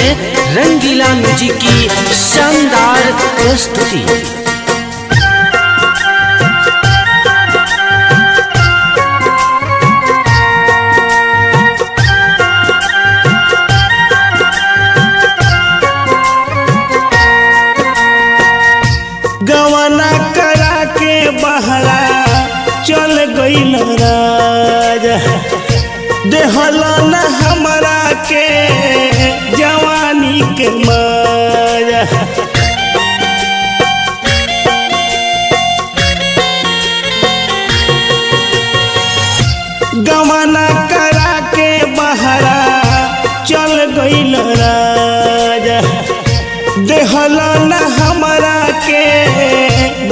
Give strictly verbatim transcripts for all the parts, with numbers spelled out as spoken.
ने रंगीला म्यूजिक की शानदार प्रस्तुति। देहला न हमरा के जवानी के माया, गवाना करा के बहरा चल गइल राजा। देहला न हमरा के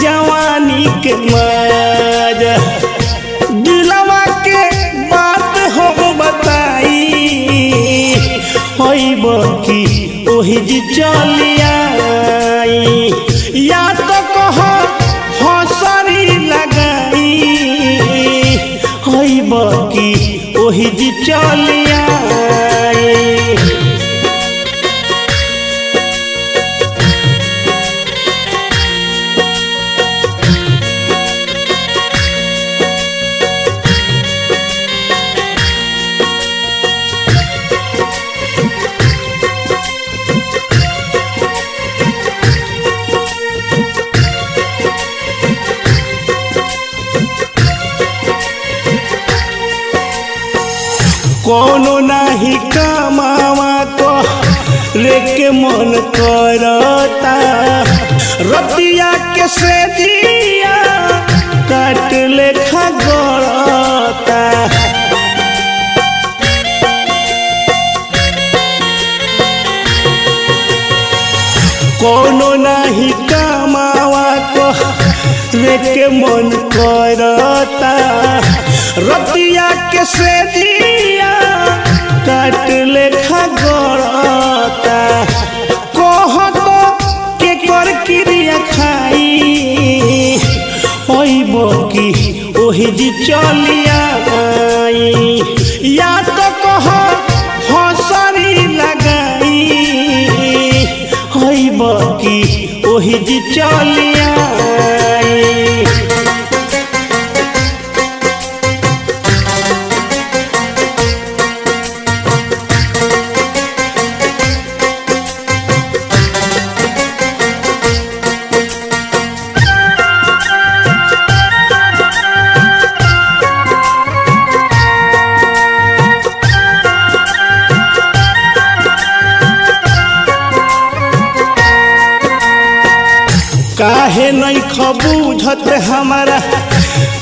जवानी के माया, दिलवा के बात हो बताई, अइब की ओहिजा चली आई। या तो कहो हौसरी लगाई, अइब की ओहिजा चली आई। कोनो नाही कमावा तो लेके मन करता, रतिया के से दिया काट लेखा गड़ता। कोनो नाही कमावा तो लेके मन करता, रतिया के से दिया काट लेखा गड़ता। कहो तो के कर क्रिया खाई, अइब की ओहिजा चली आई। या तो कहो हौसरी लगाई, अइब की ओहिजा चली आई। काहे नहीं खबूझत हमारा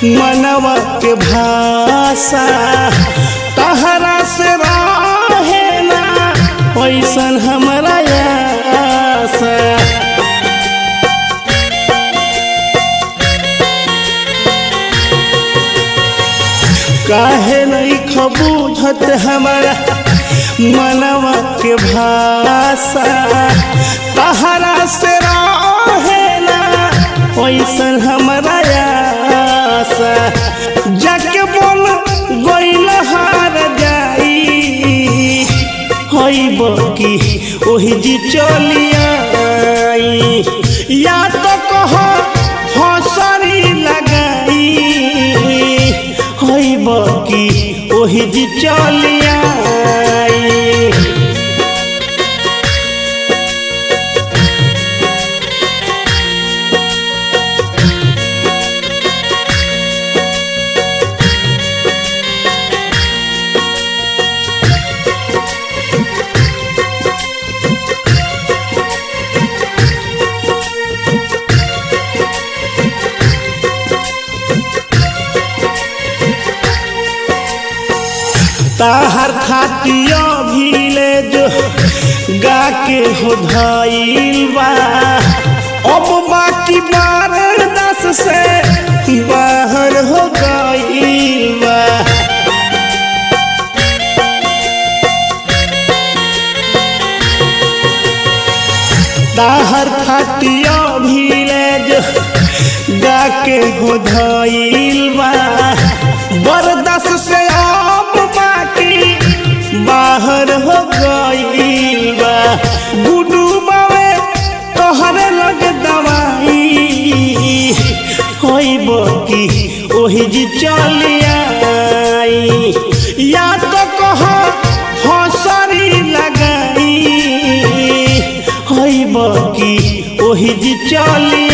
मनवा के भाषा, तहरा से रहे ना पैसा हमारा आशा। काहे नहीं खबूझत हमारा मनवा के भाषा, तहरा से रहे पैसन हमारा आशा। जाके बोल गइल हार जाई, अइब की ओहिजा चली आई। या तो कहो हौसरी लगाई, अइब की ओहिजा चली आई। ताहर खातिया भीले जो गा के हो धाइल बा, अब बाकी बार दस से बाहर हो गइल बा। ताहर खातिया भीले जो गा के हो धाइल बा, बरदास से बाहर हो गइल बा। अइब की ओहिजा चली आई, या तो कहो हौसरी लगाई अइब की ओहिजा चली आई।